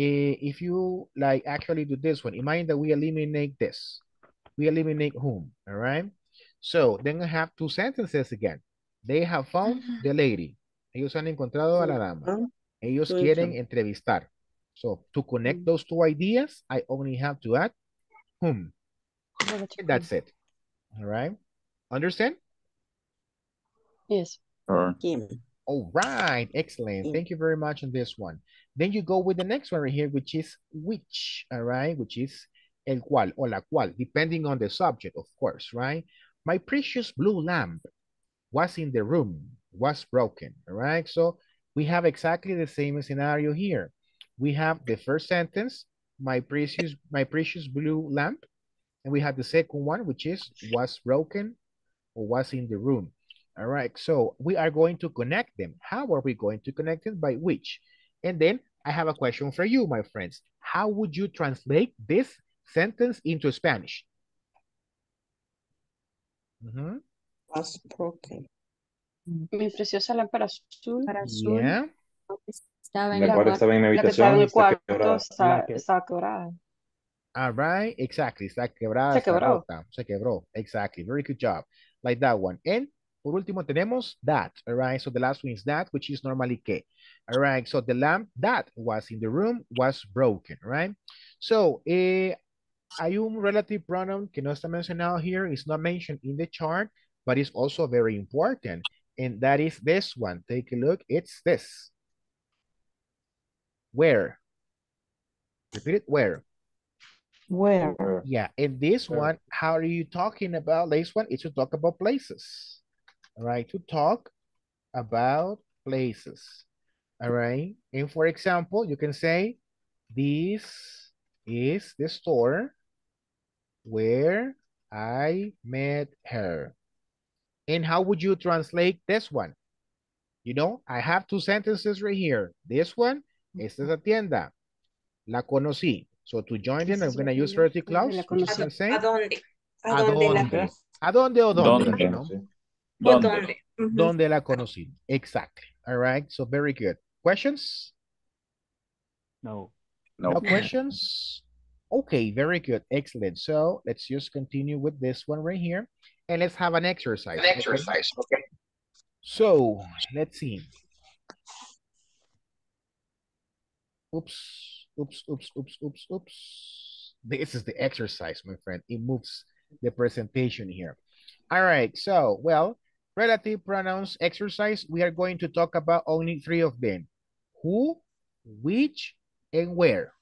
if you like actually do this one, imagine that we eliminate this. We eliminate whom, all right? So then I have two sentences again. They have found the lady. Ellos han encontrado a la dama. Ellos quieren entrevistar. So to connect those two ideas, I only have to add whom. And that's it, all right? Understand? Yes. Or all right, excellent. Thank you very much on this one. Then you go with the next one right here, which is which, all right? Which is el cual or la cual, depending on the subject, of course, right? My precious blue lamp was in the room, was broken, all right? So we have exactly the same scenario here. We have the first sentence, my precious, my precious blue lamp, and we have the second one, which is was broken or was in the room. All right, so we are going to connect them. How are we going to connect them? By which? And then I have a question for you, my friends. How would you translate this sentence into Spanish? Mm-hmm. Was broken. Mi preciosa lámpara azul. Yeah. Estaba en la cual estaba en la habitación. Está quebrada. Está quebrada. All right, exactly. Está quebrada. Se quebró. Se quebró. Exactly. Very good job. Like that one. And por último tenemos that, all right? So the last one is that, which is normally que. All right, so the lamp that was in the room was broken, right? So eh, hay un relative pronoun que no está mencionado here, it's not mentioned in the chart, but it's also very important. And that is this one. Take a look. It's this. Where? Repeat it. Where? Where? Yeah. And this where? One, how are you talking about this one? It's to talk about places. All right. To talk about places. All right. And for example, you can say, this is the store where I met her. And how would you translate this one? You know, I have two sentences right here. This one, esta es la tienda. La conocí. So to join them, I'm going to use vertical clause. You can say, ¿a dónde? ¿A dónde? ¿A dónde o dónde? You know? ¿Dónde? ¿Dónde la conocí? Exactly. All right. So very good. Questions? No. No, no questions? Okay, very good. Excellent. So let's just continue with this one right here. And let's have an exercise. An exercise, okay. okay. So let's see. Oops, oops, oops, oops, oops, oops. This is the exercise, my friend. It moves the presentation here. All right, so, well, relative pronouns exercise. We are going to talk about only three of them. Who, which, and where.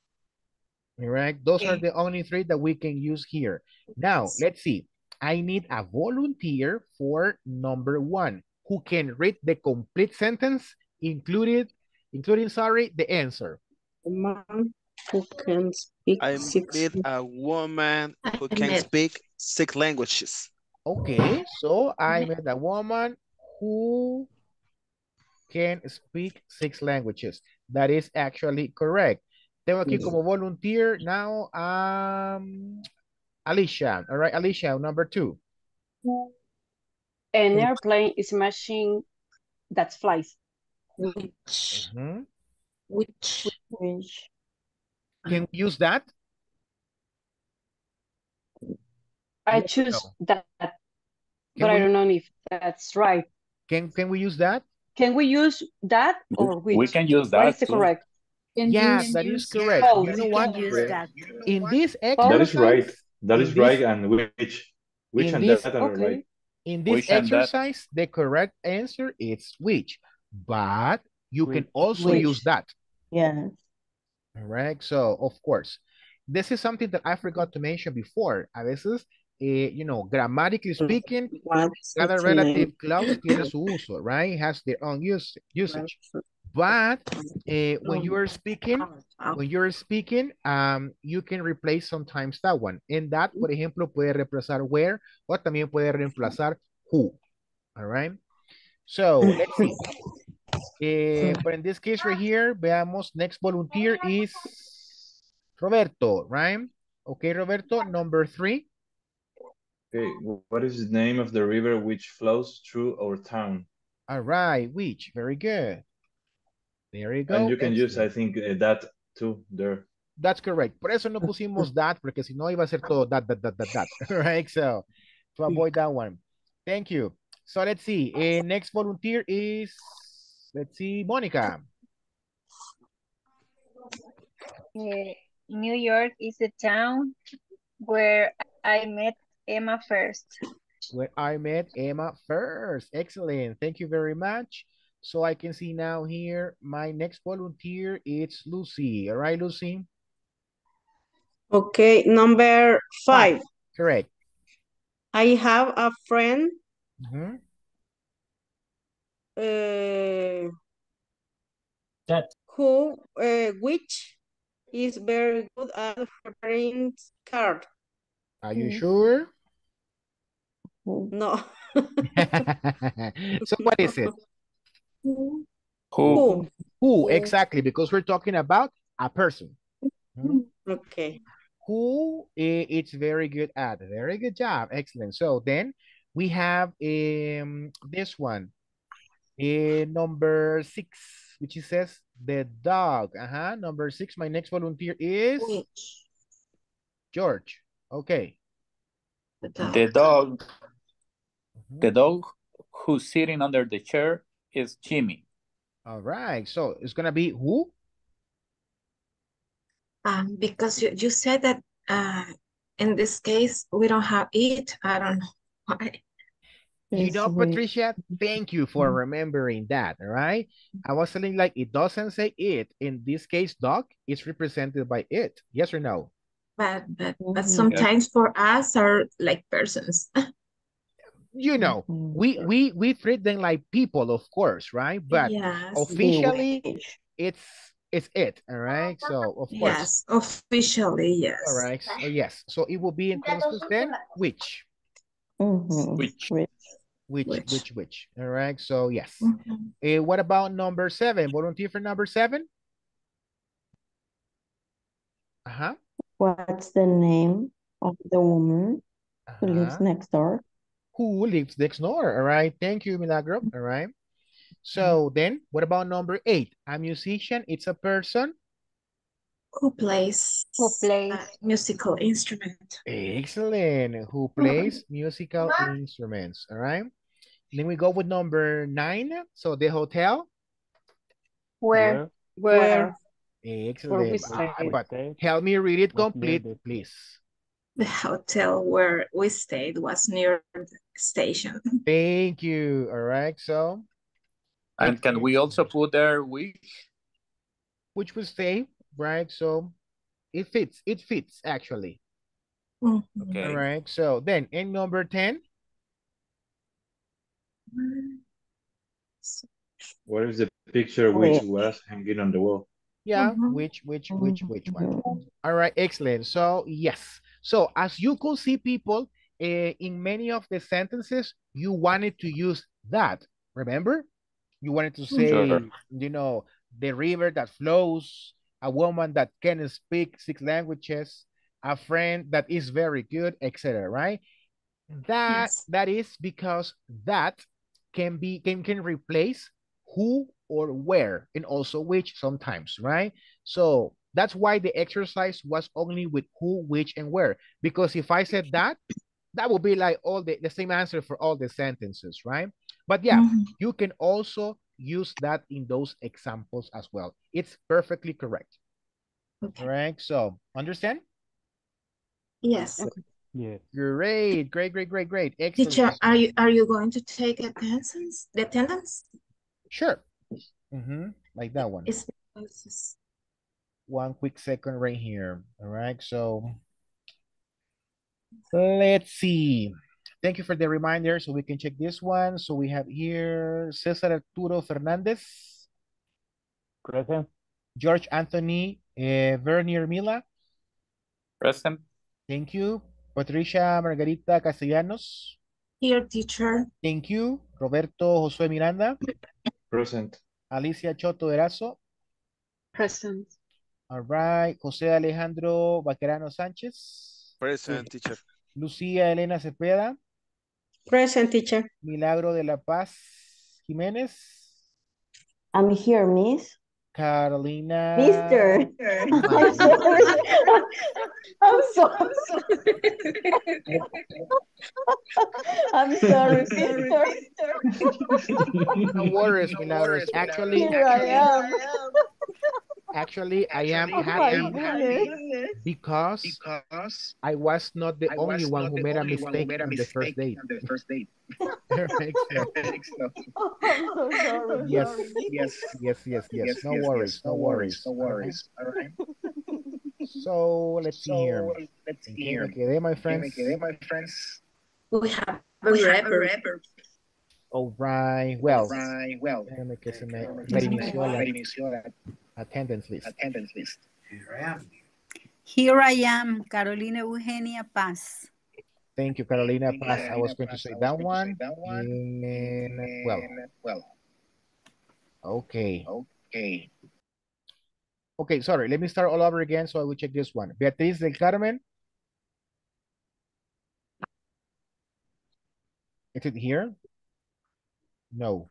All right, those okay. are the only three that we can use here. Now, let's see. I need a volunteer for number one who can read the complete sentence, included, including, sorry, the answer. A man who can speak I six need a woman who can it. speak six languages. Okay, so I met a woman who can speak six languages. That is actually correct. Tengo aquí como volunteer now, um, Alicia. All right, Alicia, number two. An airplane is a machine that flies. Which, mm-hmm. which, which. Can we use that? I choose no. that, but can I we, don't know if that's right. Can Can we use that? Can we use that or which? We can use that. Is the correct? Can yeah, you that is correct. Both. You know what? You that. In this exercise, that is right. That is this, right, and which, which and this, that are okay. right. In this which exercise, the correct answer is which, but you which, can also which. use that. Yeah. All right. So of course, this is something that I forgot to mention before. A veces, eh, you know, grammatically speaking, cada relative clause tiene su uso, right? It has their own use usage. But uh, when you are speaking, when you are speaking, um, you can replace sometimes that one. And that, por ejemplo, puede reemplazar where, o también puede reemplazar who. All right. So let's see. Uh, but in this case right here, veamos, next volunteer is Roberto, right? Okay, Roberto, number three. Okay, what is the name of the river which flows through our town? All right, which, very good. There you go. And you can Excellent. use, I think, uh, that too there. That's correct. Por eso no pusimos that, porque si no iba a ser todo that, that, that, that, that. Right? So, to avoid that one. Thank you. So, let's see. Uh, next volunteer is, let's see, Monica. Uh, New York is the town where I met Emma first. Where I met Emma first. Excellent. Thank you very much. So I can see now here, my next volunteer is Lucy. All right, Lucy? Okay, number five. five. Correct. I have a friend. Mm-hmm. uh, that. Who, uh, which is very good at preparing card. Are you mm-hmm. sure? No. So what is it? Who? Who? Who, exactly, because we're talking about a person. Okay. Who it's very good at. Very good job. Excellent. So then we have um, this one, uh, number six, which it says the dog. Uh-huh. Number six, my next volunteer is George. Okay. The dog. The dog, mm-hmm. the dog who's sitting under the chair is Jimmy. All right, so it's gonna be who? Um, because you, you said that uh, in this case we don't have it. I don't know why. You know, Patricia, thank you for remembering that, all right? I was telling like it doesn't say it. In this case, dog is represented by it. Yes or no? But but, but sometimes yeah. for us are like persons. You know, we, we, we treat them like people, of course, right? But yes, officially, anyway. it's it's it, all right? So, of course. Yes, officially, yes. All right, so, yes. So it will be in consonants then, which? Mm-hmm. Which, which, which, which, which, which. All right. So yes. Mm-hmm. Uh, what about number seven? Volunteer for number seven. Uh huh. What's the name of the woman uh-huh. who lives next door? Who lives next door? All right. Thank you, Milagro. All right. So mm-hmm. then, what about number eight? A musician. It's a person. Who plays, who plays uh, musical instrument. Excellent. Who plays musical instruments. All right. Then we go with number nine. So the hotel. Where? Where? Where? Excellent. Where uh, but help me read it complete, please. The hotel where we stayed was near the station. Thank you. All right. So. And can we also put there which? Which we stay. Right, so it fits, it fits actually. Okay, all right, so then in number ten, what is the picture which was hanging on the wall? Yeah, mm-hmm. which, which, which, which one? All right, excellent. So, yes, so as you could see, people, uh, in many of the sentences, you wanted to use that. Remember, you wanted to say, sure. you know, the river that flows. A woman that can speak six languages, a friend that is very good, et cetera. Right? That yes. that is because that can be can, can replace who or where and also which sometimes, right? So that's why the exercise was only with who, which, and where. Because if I said that, that would be like all the, the same answer for all the sentences, right? But yeah, mm-hmm. you can also use that in those examples as well. It's perfectly correct. Okay. All right. So understand? Yes. Okay. Yeah. Great. Great. Great. Great. Great. Excellent. Teacher, are you are you going to take attendance? The attendance? Sure. Mm-hmm. Like that one. It's just... One quick second right here. All right. So let's see. Thank you for the reminder. So we can check this one. So we have here Cesar Arturo Fernandez. Present. George Anthony uh, Vernier Mila. Present. Thank you. Patricia Margarita Castellanos. Here, teacher. Thank you. Roberto Josué Miranda. Present. Alicia Choto Erazo. Present. All right. Jose Alejandro Vaquerano Sánchez. Present, teacher. Lucia Elena Cepeda. Present, teacher. Milagro de la Paz Jiménez. I'm here, miss. Carolina. Mister. I'm sorry. I'm sorry. I'm sorry, mister. No worries, Milagro. Actually, here I am. Actually, I am oh happy because, because I was not the I only one who made a mistake on the first date. On the first date. Yes, yes, yes, yes, yes. No worries, no worries, no worries. All right. So let's see here. Let's see here. Okay, my friends. Okay, my friends. We have a rapper. All right. Well. Right. Well. Attendance list. Attendance list. Here I am. Here I am, Carolina Eugenia Paz. Thank you, Carolina Paz. I was going to say that one. And, well, well. Okay. Okay. Okay. Sorry. Let me start all over again. So I will check this one. Beatriz del Carmen. Is it here? No.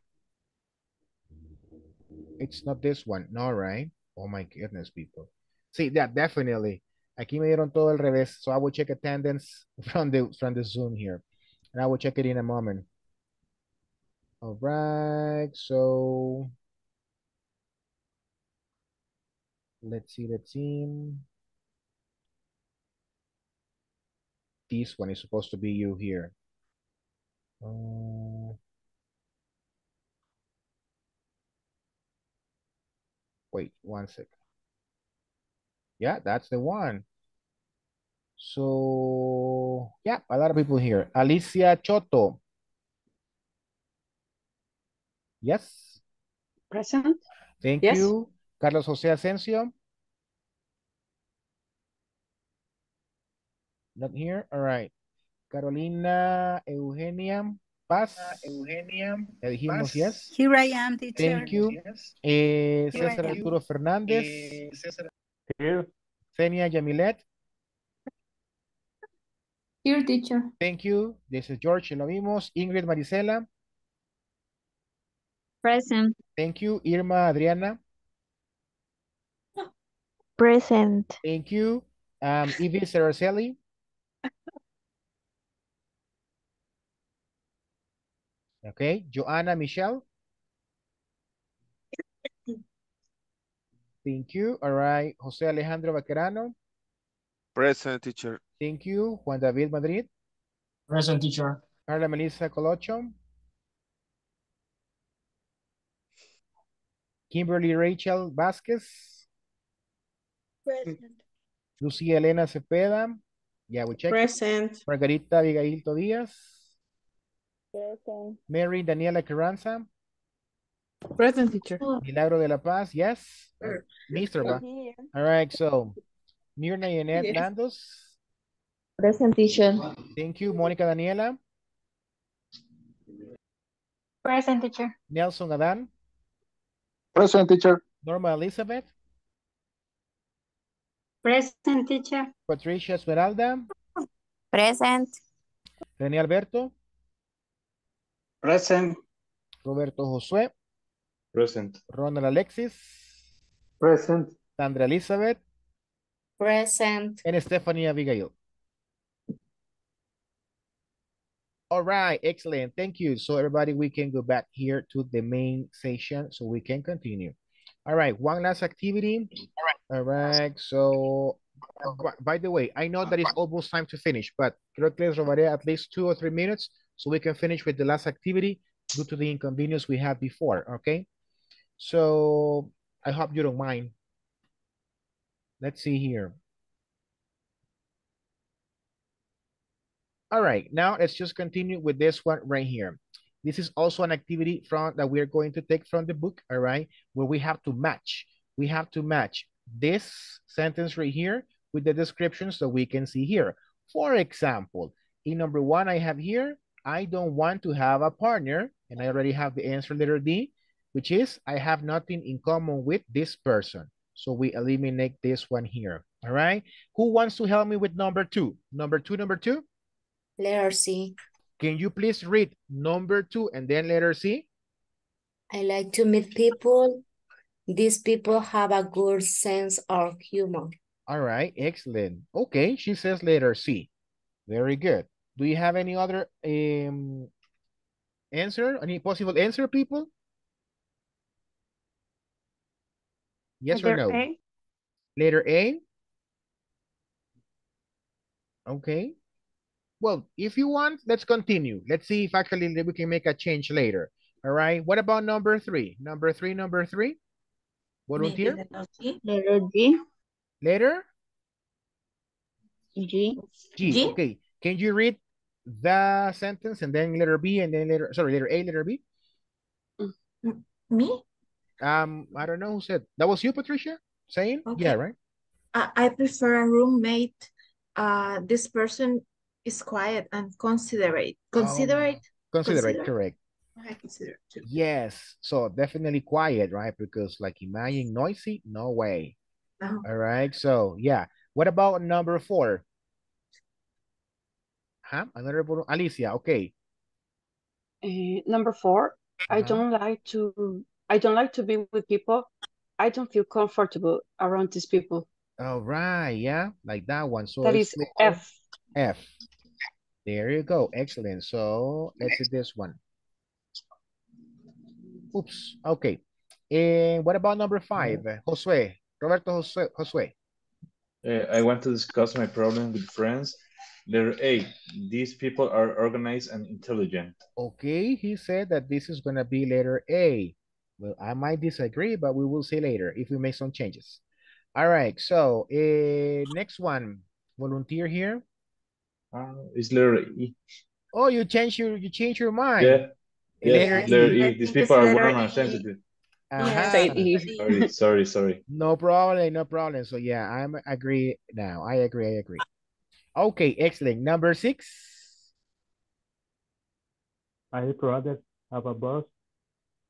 It's not this one, no, right? Oh my goodness, people. See, that yeah, definitely. Aquí me dieron todo al revés, so I will check attendance from the from the Zoom here, and I will check it in a moment. All right, so let's see the team. This one is supposed to be you here. Um, wait one second. Yeah, that's the one. So, yeah, a lot of people here. Alicia Choto. Yes. Present. Thank yes. you. Carlos José Asensio. Not here. All right. Carolina Eugenia Paz. Eugenia. Dijimos, Paz. Yes. Here I am, teacher. Thank you. Yes. Eh, César Arturo Fernández. Eh, César. Here. Cenia Yamilet. Here, teacher. Thank you. This is George. Lo vimos. Ingrid Maricela. Present. Thank you. Irma Adriana. Present. Thank you. Um, Ivy Saraceli. Okay. Joanna Michelle. Thank you. All right. Jose Alejandro Vaquerano. Present, teacher. Thank you. Juan David Madrid. Present, teacher. Carla Melissa Colocho. Kimberly Rachel Vázquez. Present. Lucia Elena Cepeda. Yeah, we checked. Present. Margarita Abigail Todías. Present. Mary Daniela Carranza. Present, teacher. Milagro de la Paz. Yes. Sure. Mister Ba. All right, so. Mirna Yenet yes. Landos. Present, teacher. Thank you. Monica Daniela. Present, teacher. Nelson Adán. Present, teacher. Norma Elizabeth. Present, teacher. Patricia Esmeralda. Present. René Alberto. Present. Roberto Josué. Present. Ronald Alexis. Present. Sandra Elizabeth. Present. And Stephanie Abigail. All right, excellent. Thank you. So everybody, we can go back here to the main session so we can continue. All right, one last activity. All right. All right. So, by the way, I know that it's almost time to finish, but at least two or three minutes so we can finish with the last activity due to the inconvenience we had before, okay? So I hope you don't mind. Let's see here. All right, now let's just continue with this one right here. This is also an activity from that we're going to take from the book, all right, where we have to match. We have to match this sentence right here with the descriptions that we can see here. For example, in number one I have here, I don't want to have a partner, and I already have the answer letter D, which is I have nothing in common with this person. So we eliminate this one here, all right? Who wants to help me with number two? Number two, number two? Letter C. Can you please read number two and then letter C? I like to meet people. These people have a good sense of humor. All right, excellent. Okay, she says letter C. Very good. Do you have any other um, answer? Any possible answer, people? Yes letter or no? A? Letter A? Okay. Well, if you want, let's continue. Let's see if actually we can make a change later. All right. What about number three? Number three, number three. Volunteer? Letter G. Letter? G. G. G. Okay. Can you read the sentence and then letter B and then letter, sorry, letter A, letter B? Me? Um, I don't know who said. That was you, Patricia, saying? Okay. Yeah, right? I, I prefer a roommate. Uh, this person is quiet and considerate. Considerate? Oh, considerate, considerate, correct. I consider too. Yes, so definitely quiet, right? Because like imagine noisy, no way. No. All right, so yeah. What about number four? Huh? Another Alicia, okay. Uh, number four, uh-huh. I don't like to, I don't like to be with people. I don't feel comfortable around these people. All right, yeah, like that one. So that is F. F. There you go. Excellent. So let's do this one. Oops. Okay. And what about number five? Josué. Roberto Josué. Josué. Uh, I want to discuss my problem with friends. Letter A, these people are organized and intelligent. Okay, he said that this is going to be letter A. Well, I might disagree, but we will see later if we make some changes. All right, so uh, next one, volunteer here. Uh, it's letter E. Oh, you change your you change your mind. Yeah, yes, letter E. E. These people are warm and sensitive. Uh-huh. Sorry, sorry, sorry. No problem, no problem. So yeah, I'm agree now. I agree, I agree. Okay, excellent. Number six. I rather have a bus.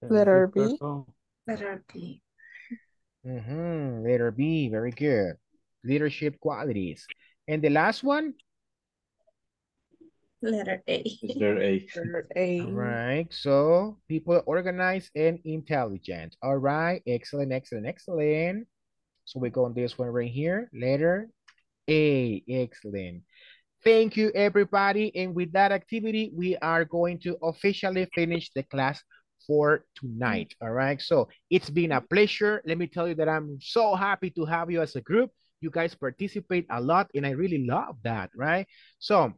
Letter B. Letter B. Mm-hmm. Letter B, very good. Leadership qualities. And the last one? Letter A. Letter A. Letter A. All right, so people organized and intelligent. All right, excellent, excellent, excellent. So we go on this one right here, letter A, excellent. Thank you, everybody. And with that activity, we are going to officially finish the class for tonight. All right, so it's been a pleasure. Let me tell you that I'm so happy to have you as a group. You guys participate a lot, and I really love that, right? So,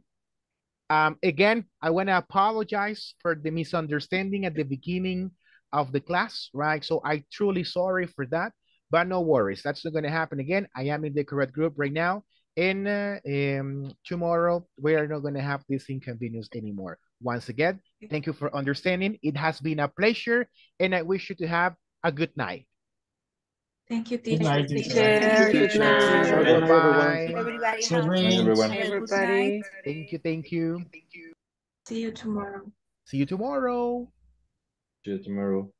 Um, again, I want to apologize for the misunderstanding at the beginning of the class, right? So I truly sorry for that, but no worries. That's not going to happen again. I am in the correct group right now. And uh, um, tomorrow, we are not going to have this inconvenience anymore. Once again, thank you for understanding. It has been a pleasure, and I wish you to have a good night. Thank you, teacher. Good night, teacher. Good night. Good night. Bye. Everybody. Everybody. Everyone. Everybody. Thank you, thank you. Thank you. See you tomorrow. See you tomorrow. See you tomorrow.